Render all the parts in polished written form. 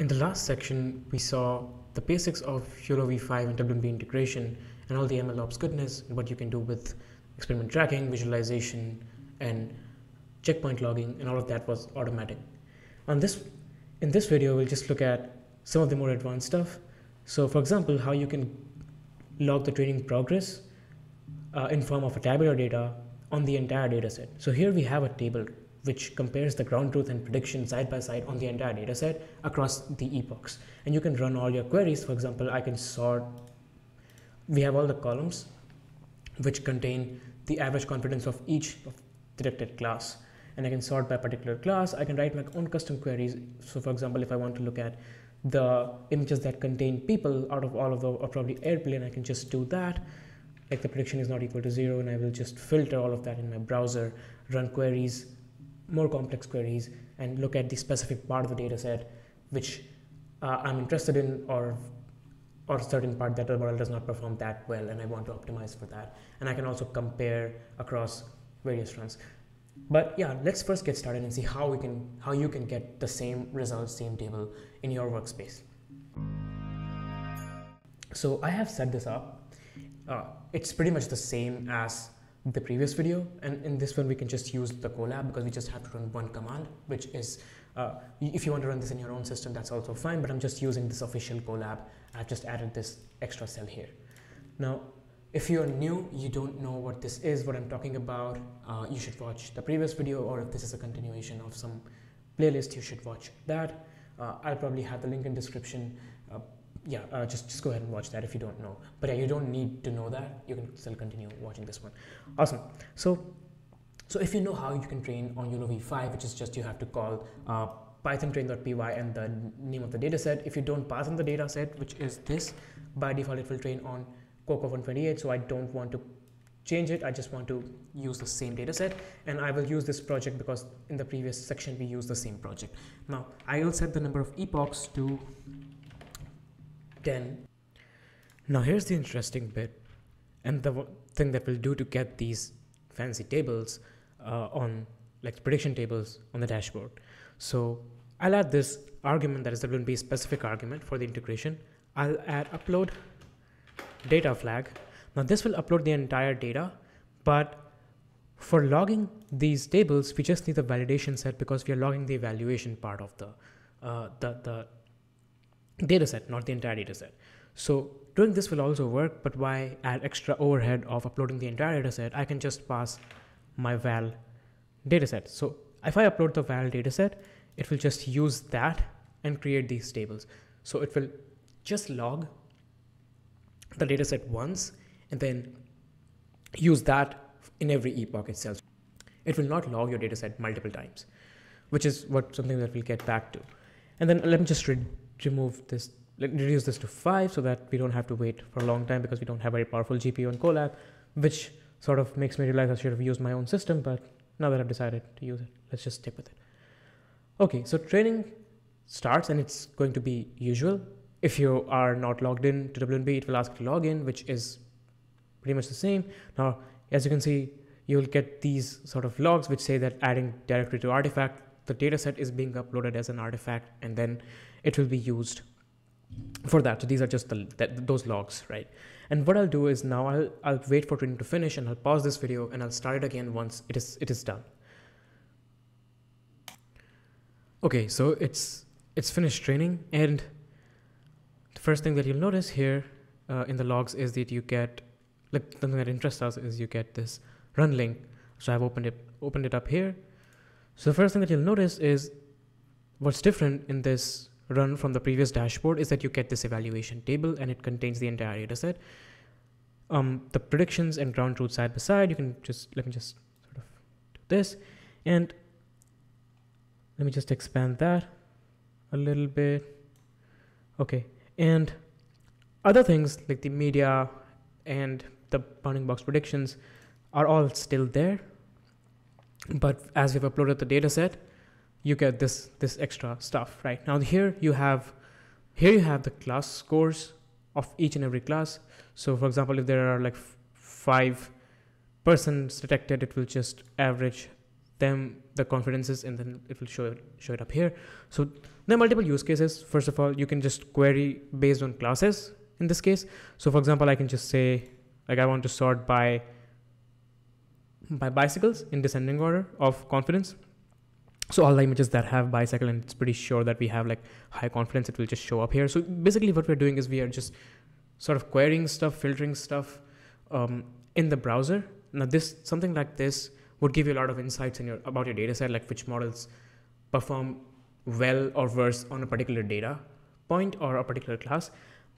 In the last section, we saw the basics of YOLOv5 and WandB integration and all the MLOps goodness and what you can do with experiment tracking, visualization, and checkpoint logging, and all of that was automatic. In this video, we'll just look at some of the more advanced stuff. So for example, how you can log the training progress in form of a tabular data on the entire dataset. So here we have a table which compares the ground truth and prediction side by side on the entire dataset across the epochs. And you can run all your queries. For example, I can sort, we have all the columns which contain the average confidence of each of detected class. And I can sort by particular class. I can write my own custom queries. So for example, if I want to look at the images that contain people out of all of the, or probably airplane, I can just do that. Like the prediction is not equal to 0, and I will just filter all of that in my browser, run queries, more complex queries, and look at the specific part of the data set which I'm interested in, or certain part that the model does not perform that well and I want to optimize for that. And I can also compare across various runs. But yeah, let's first get started and see how you can get the same results, same table in your workspace. So I have set this up. It's pretty much the same as the previous video, and in this one we can just use the Colab because we just have to run one command, which is if you want to run this in your own system, that's also fine, but I'm just using this official Colab. I've just added this extra cell here. Now if you're new, you don't know what this is, what I'm talking about, you should watch the previous video, or if this is a continuation of some playlist, you should watch that. I'll probably have the link in description. Just go ahead and watch that if you don't know. But yeah, you don't need to know that. You can still continue watching this one. Awesome. So if you know how you can train on YOLOv5, which is just you have to call Python train.py and the name of the dataset. If you don't pass on the dataset, which is this, by default it will train on Coco 128. So I don't want to change it. I just want to use the same dataset, and I will use this project because in the previous section we used the same project. Now I will set the number of epochs to 10. Now here's the interesting bit, and the thing that we'll do to get these fancy tables on, like prediction tables on the dashboard. So I'll add this argument that is the WandB specific argument for the integration. I'll add upload data flag. Now this will upload the entire data, but for logging these tables we just need the validation set because we are logging the evaluation part of the data set, not the entire data set. So doing this will also work, but why add extra overhead of uploading the entire data set? I can just pass my val data set. So if I upload the val data set, it will just use that and create these tables. So it will just log the data set once and then use that in every epoch itself. It will not log your data set multiple times, which is something that we'll get back to. And then let me just remove this, reduce this to 5 so that we don't have to wait for a long time because we don't have very powerful GPU on Colab, which sort of makes me realize I should have used my own system, but now that I've decided to use it, let's just stick with it. Okay, so training starts and it's going to be usual. If you are not logged in to WandB, it will ask to log in, which is pretty much the same. Now, as you can see, you'll get these sort of logs which say that adding directory to artifact, the dataset is being uploaded as an artifact, and then it will be used for that. So these are just those logs, right? And what I'll do is now I'll wait for training to finish, and I'll pause this video and I'll start it again once it is done. Okay, so it's finished training, and the first thing that you'll notice here in the logs is that you get, like, something that interests us is you get this run link. So I've opened it up here. So the first thing that you'll notice is what's different in this run from the previous dashboard is that you get this evaluation table and it contains the entire dataset. The predictions and ground truth side by side, you can just, let me just sort of do this, and let me just expand that a little bit. Okay, and other things like the media and the bounding box predictions are all still there, but as we've uploaded the dataset, you get this extra stuff, right? Now here you have the class scores of each and every class. So for example, if there are like 5 persons detected, it will just average them the confidences, and then it will show it up here. So there are multiple use cases. First of all, you can just query based on classes in this case. So for example, I can just say, like, I want to sort by bicycles in descending order of confidence. So all the images that have bicycle, and it's pretty sure that we have like high confidence, it will just show up here. So basically what we're doing is we are just sort of querying stuff, filtering stuff in the browser. Now something like this would give you a lot of insights about your data set, like which models perform well or worse on a particular data point or a particular class.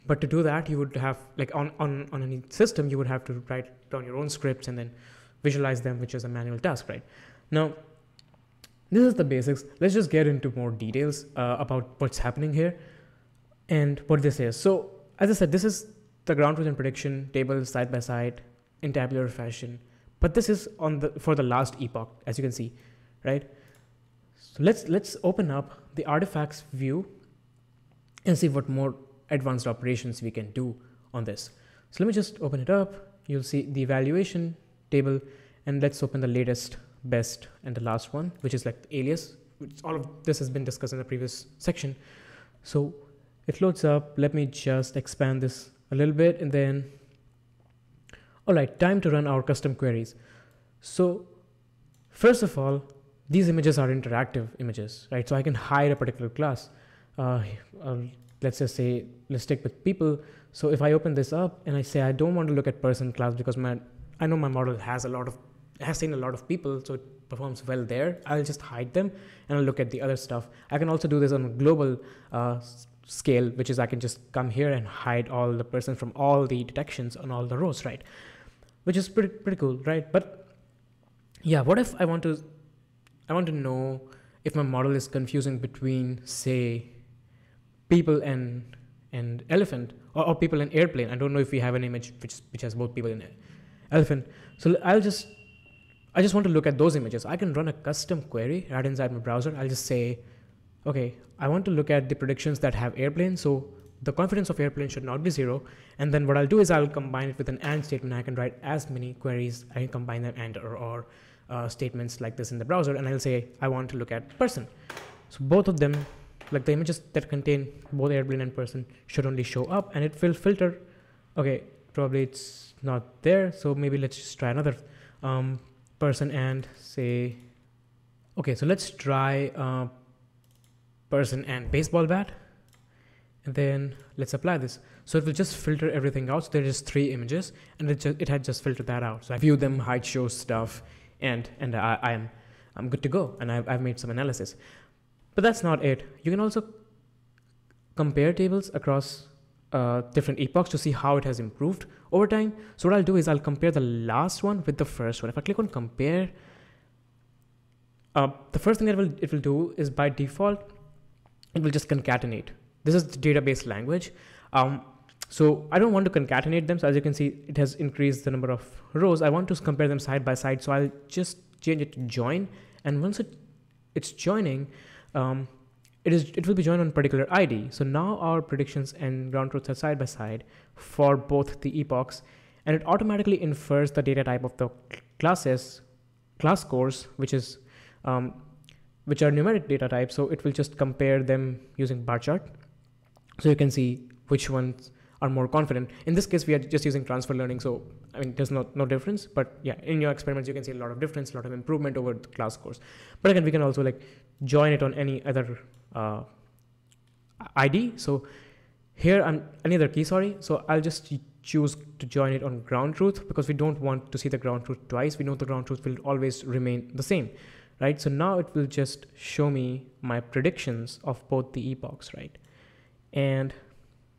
But to do that, you would have, like on any system, you would have to write down your own scripts and then visualize them, which is a manual task, right? Now, this is the basics. Let's just get into more details about what's happening here and what this is. So as I said, this is the ground truth and prediction table side by side in tabular fashion, but this is for the last epoch, as you can see, right? So let's open up the artifacts view and see what more advanced operations we can do on this. So let me just open it up. You'll see the evaluation table, and let's open the latest, best, and the last one, which is like the alias, which all of this has been discussed in the previous section. So it loads up. Let me just expand this a little bit, and then, all right, time to run our custom queries. So first of all, these images are interactive images, right? So I can hide a particular class. Let's just say, let's stick with people. So if I open this up and I say, I don't want to look at person class because I know my model has seen a lot of people, so it performs well there. I'll just hide them and I'll look at the other stuff. I can also do this on a global scale, which is I can just come here and hide all the person from all the detections on all the rows, right? Which is pretty cool, right? But yeah, what if I want to know if my model is confusing between, say, people and elephant, or people and airplane. I don't know if we have an image which has both people and elephant. So I just want to look at those images. I can run a custom query right inside my browser. I'll just say, okay, I want to look at the predictions that have airplane, so the confidence of airplane should not be 0. And then what I'll do is I'll combine it with an and statement. I can write as many queries. I can combine them and or statements like this in the browser, and I'll say, I want to look at person. So both of them, like the images that contain both airplane and person, should only show up, and it will filter. Okay, probably it's not there. So maybe let's just try another person and say, okay, so let's try person and baseball bat, and then let's apply this. So it will just filter everything out. So there are just 3 images, and it had just filtered that out. So I view them, hide, show stuff, and I'm good to go, and I've made some analysis. But that's not it. You can also compare tables across different epochs to see how it has improved over time. So what I'll do is I'll compare the last one with the first one. If I click on compare, the first thing that it will do is, by default, it will just concatenate. This is the database language. So I don't want to concatenate them. So as you can see, it has increased the number of rows. I want to compare them side by side. So I'll just change it to join. And once it's joining, it will be joined on particular ID. So now our predictions and ground truths are side by side for both the epochs, and it automatically infers the data type of the class scores, which are numeric data types. So it will just compare them using bar chart. So you can see which ones are more confident. In this case, we are just using transfer learning. So I mean, there's no difference, but yeah, in your experiments, you can see a lot of difference, a lot of improvement over the class scores. But again, we can also like join it on any other ID. So here I'm any other key, sorry. So I'll just choose to join it on ground truth, because we don't want to see the ground truth twice. We know the ground truth will always remain the same, right? So now it will just show me my predictions of both the epochs, right? And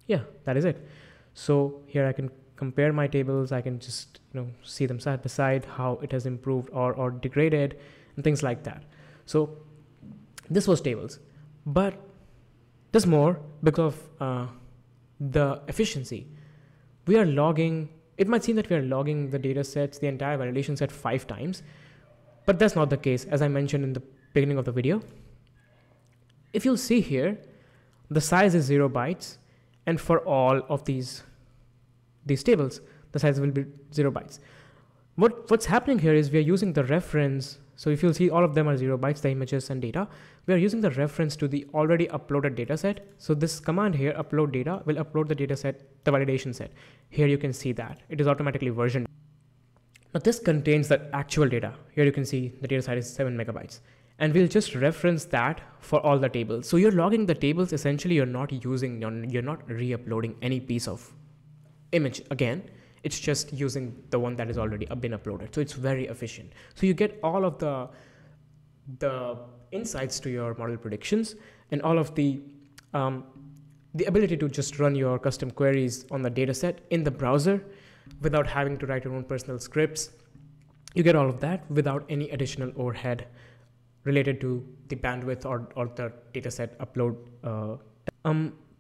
yeah, that is it. So here I can compare my tables. I can just, you know, see them side by side, how it has improved or degraded and things like that. So this was tables, but there's more. Because of the efficiency, we are logging, it might seem that we are logging the data sets, the entire validation set 5 times, but that's not the case. As I mentioned in the beginning of the video, if you'll see here, the size is 0 bytes, and for all of these tables, the size will be 0 bytes. What's happening here is we are using the reference So if you'll see, all of them are 0 bytes, the images and data. We are using the reference to the already uploaded data set. So this command here, upload data, will upload the data set, the validation set. Here you can see that it is automatically versioned. Now this contains the actual data. Here you can see the data set is 7 MB. And we'll just reference that for all the tables. So you're logging the tables. Essentially, you're not using, you're not re-uploading any piece of image again. It's just using the one that has already been uploaded. So it's very efficient. So you get all of the insights to your model predictions and all of the ability to just run your custom queries on the data set in the browser without having to write your own personal scripts. You get all of that without any additional overhead related to the bandwidth or the data set upload.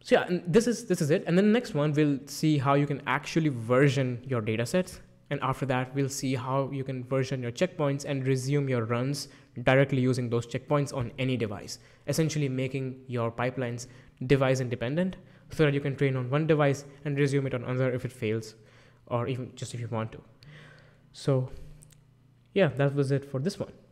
So yeah, and this is it. And then the next one, we'll see how you can actually version your data sets. And after that, we'll see how you can version your checkpoints and resume your runs directly using those checkpoints on any device, essentially making your pipelines device independent so that you can train on one device and resume it on another if it fails, or even just if you want to. So yeah, that was it for this one.